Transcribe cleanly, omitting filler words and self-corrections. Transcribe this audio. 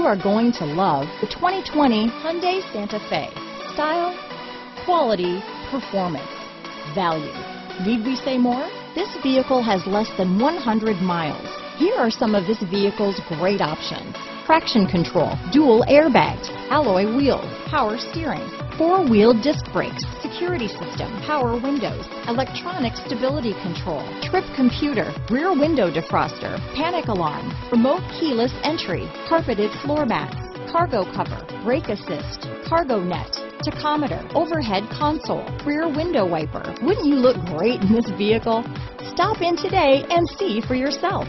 you are going to love the 2020 Hyundai Santa Fe. Style, quality, performance, value. Need we say more? This vehicle has less than 100 miles. Here are some of this vehicle's great options. Traction control, dual airbags, alloy wheels, power steering, four-wheel disc brakes, security system, power windows, electronic stability control, trip computer, rear window defroster, panic alarm, remote keyless entry, carpeted floor mats, cargo cover, brake assist, cargo net, tachometer, overhead console, rear window wiper. Wouldn't you look great in this vehicle? Stop in today and see for yourself.